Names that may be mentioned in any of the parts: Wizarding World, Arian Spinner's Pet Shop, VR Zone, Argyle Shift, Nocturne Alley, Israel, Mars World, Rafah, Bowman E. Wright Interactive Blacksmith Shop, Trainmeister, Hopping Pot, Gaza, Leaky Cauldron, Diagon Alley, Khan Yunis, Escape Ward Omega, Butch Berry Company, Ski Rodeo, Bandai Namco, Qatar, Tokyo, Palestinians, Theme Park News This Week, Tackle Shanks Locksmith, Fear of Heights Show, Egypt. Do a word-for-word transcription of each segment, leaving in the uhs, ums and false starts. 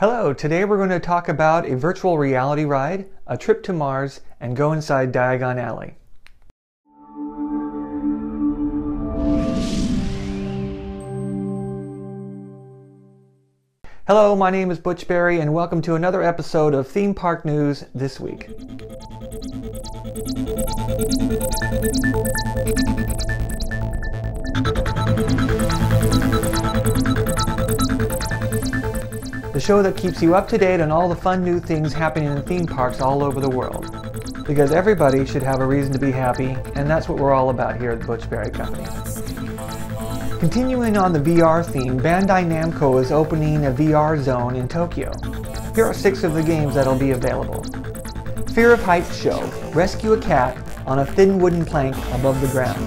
Hello, today we're going to talk about a virtual reality ride, a trip to Mars, and go inside Diagon Alley. Hello, my name is Butch Berry, and welcome to another episode of Theme Park News This Week. The show that keeps you up to date on all the fun new things happening in theme parks all over the world. Because everybody should have a reason to be happy, and that's what we're all about here at the Butch Berry Company. Continuing on the V R theme, Bandai Namco is opening a V R Zone in Tokyo. Here are six of the games that'll be available. Fear of Heights Show, rescue a cat on a thin wooden plank above the ground.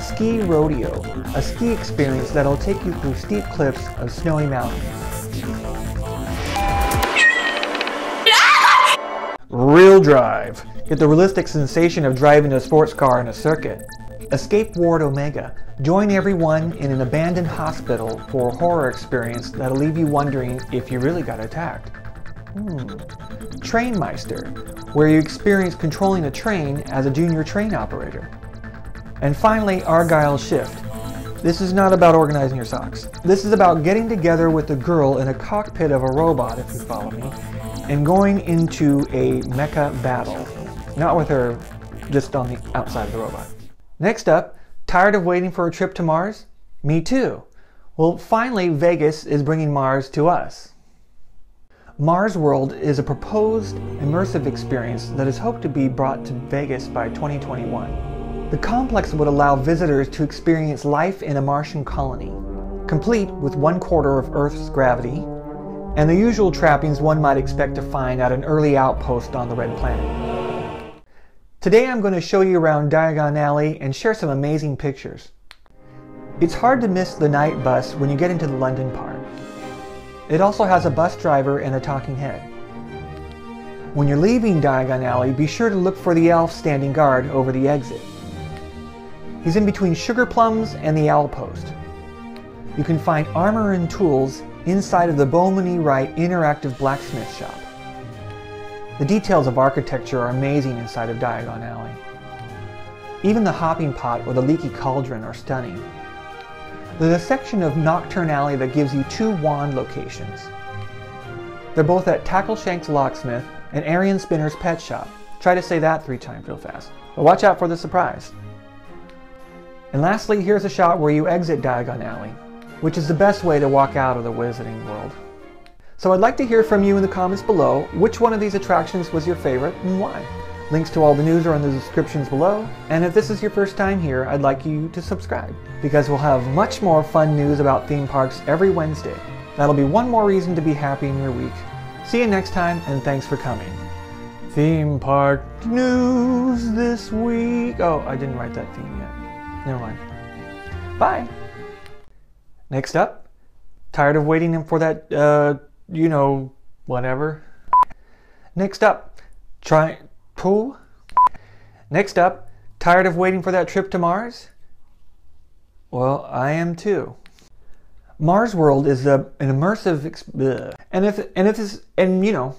Ski Rodeo, a ski experience that'll take you through steep cliffs of snowy mountains. Real drive. Get the realistic sensation of driving a sports car in a circuit. Escape Ward Omega. Join everyone in an abandoned hospital for a horror experience that'll leave you wondering if you really got attacked. Hmm. Trainmeister, where you experience controlling a train as a junior train operator. And finally, Argyle Shift. This is not about organizing your socks. This is about getting together with a girl in a cockpit of a robot, if you follow me, and going into a mecha battle. Not with her, just on the outside of the robot. Next up, tired of waiting for a trip to Mars? Me too. Well, finally, Vegas is bringing Mars to us. Mars World is a proposed immersive experience that is hoped to be brought to Vegas by twenty twenty-one. The complex would allow visitors to experience life in a Martian colony, complete with one quarter of Earth's gravity, and the usual trappings one might expect to find at an early outpost on the Red Planet. Today I'm going to show you around Diagon Alley and share some amazing pictures. It's hard to miss the night bus when you get into the London part. It also has a bus driver and a talking head. When you're leaving Diagon Alley, be sure to look for the elf standing guard over the exit. He's in between sugar plums and the owl post. You can find armor and tools inside of the Bowman E. Wright Interactive Blacksmith Shop. The details of architecture are amazing inside of Diagon Alley. Even the Hopping Pot or the Leaky Cauldron are stunning. There's a section of Nocturne Alley that gives you two wand locations. They're both at Tackle Shanks Locksmith and Arian Spinner's Pet Shop. Try to say that three times real fast, but watch out for the surprise. And lastly, here's a shot where you exit Diagon Alley, which is the best way to walk out of the Wizarding World. So I'd like to hear from you in the comments below. Which one of these attractions was your favorite and why? Links to all the news are in the descriptions below. And if this is your first time here, I'd like you to subscribe, because we'll have much more fun news about theme parks every Wednesday. That'll be one more reason to be happy in your week. See you next time, and thanks for coming. Theme Park News This Week. Oh, I didn't write that theme yet. Never mind. Bye. Next up, tired of waiting for that, uh, you know, whatever. Next up, try, poo. Next up, tired of waiting for that trip to Mars? Well, I am too. Mars World is a, an immersive, ex bleh. and if, and if this, and you know,